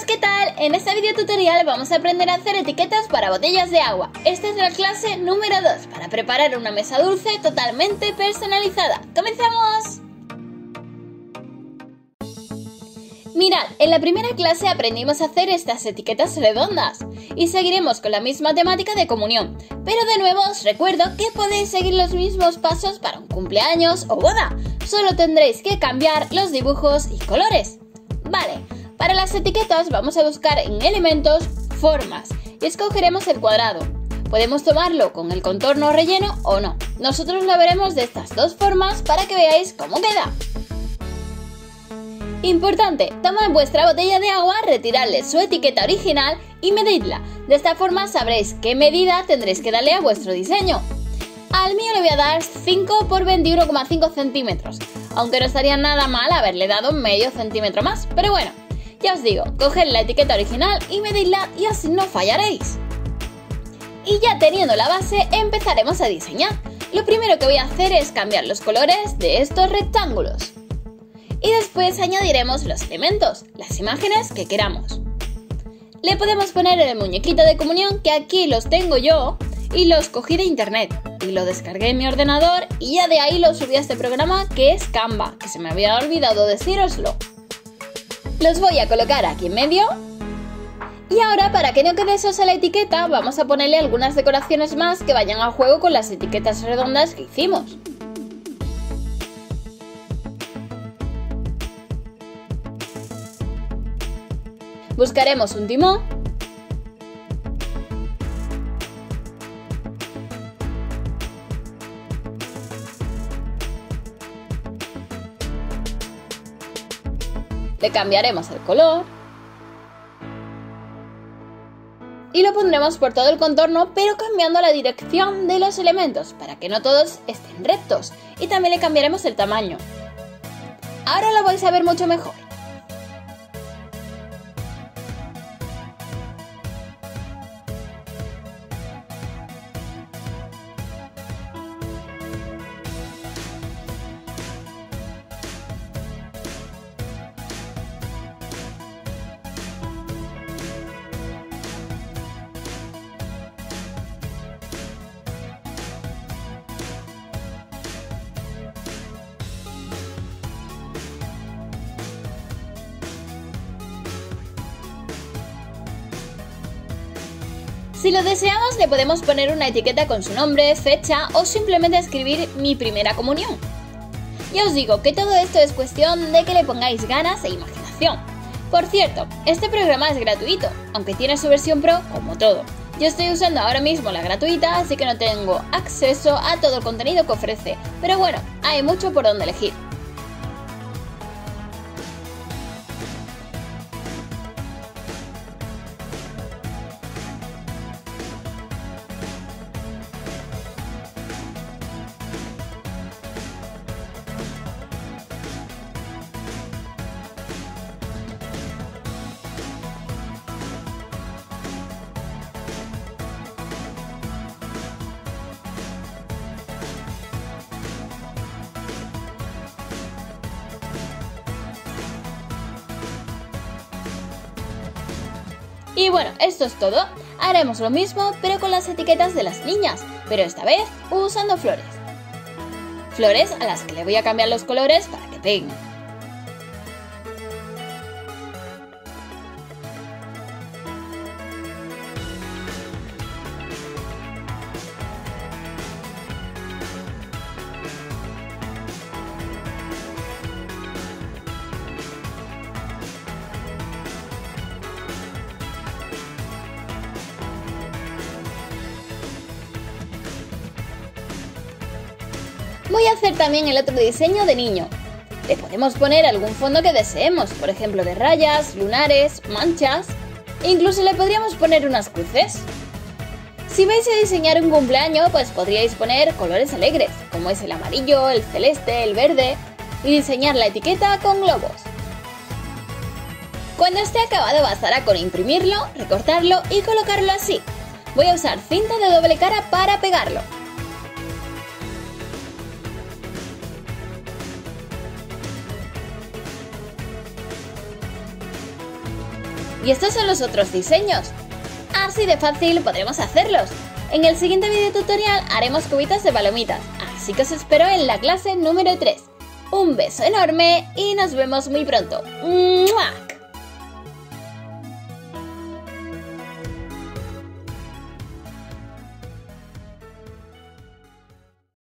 chicos, ¿qué tal? En este video tutorial vamos a aprender a hacer etiquetas para botellas de agua. Esta es la clase número 2 para preparar una mesa dulce totalmente personalizada. ¡Comenzamos! Mirad, en la primera clase aprendimos a hacer estas etiquetas redondas y seguiremos con la misma temática de comunión. Pero de nuevo os recuerdo que podéis seguir los mismos pasos para un cumpleaños o boda. Solo tendréis que cambiar los dibujos y colores. Vale, para las etiquetas vamos a buscar en elementos, formas y escogeremos el cuadrado. Podemos tomarlo con el contorno relleno o no. Nosotros lo veremos de estas dos formas para que veáis cómo queda. Importante, tomad vuestra botella de agua, retiradle su etiqueta original y medidla. De esta forma sabréis qué medida tendréis que darle a vuestro diseño. Al mío le voy a dar 5 por 21,5 centímetros, aunque no estaría nada mal haberle dado medio centímetro más, pero bueno, ya os digo, coged la etiqueta original y medidla y así no fallaréis. Y ya teniendo la base empezaremos a diseñar. Lo primero que voy a hacer es cambiar los colores de estos rectángulos. Y después añadiremos los elementos, las imágenes que queramos. Le podemos poner el muñequito de comunión, que aquí los tengo yo y los cogí de internet y lo descargué en mi ordenador y ya de ahí lo subí a este programa que es Canva, que se me había olvidado decíroslo. Los voy a colocar aquí en medio. Y ahora, para que no quede sosa la etiqueta, vamos a ponerle algunas decoraciones más que vayan al juego con las etiquetas redondas que hicimos. Buscaremos un timón . Le cambiaremos el color y lo pondremos por todo el contorno, pero cambiando la dirección de los elementos para que no todos estén rectos, y también le cambiaremos el tamaño. Ahora lo vais a ver mucho mejor. Si lo deseamos, le podemos poner una etiqueta con su nombre, fecha o simplemente escribir mi primera comunión. Ya os digo que todo esto es cuestión de que le pongáis ganas e imaginación. Por cierto, este programa es gratuito, aunque tiene su versión pro como todo. Yo estoy usando ahora mismo la gratuita, así que no tengo acceso a todo el contenido que ofrece, pero bueno, hay mucho por donde elegir. Y bueno, esto es todo. Haremos lo mismo pero con las etiquetas de las niñas, pero esta vez usando flores. Flores a las que le voy a cambiar los colores para que peguen. Voy a hacer también el otro diseño de niño. Le podemos poner algún fondo que deseemos, por ejemplo de rayas, lunares, manchas. Incluso le podríamos poner unas cruces. Si vais a diseñar un cumpleaños, pues podríais poner colores alegres, como es el amarillo, el celeste, el verde, y diseñar la etiqueta con globos. Cuando esté acabado bastará con imprimirlo, recortarlo y colocarlo así. Voy a usar cinta de doble cara para pegarlo. Y estos son los otros diseños. Así de fácil podremos hacerlos. En el siguiente video tutorial haremos cubitas de palomitas, así que os espero en la clase número 3. Un beso enorme y nos vemos muy pronto. ¡Mua!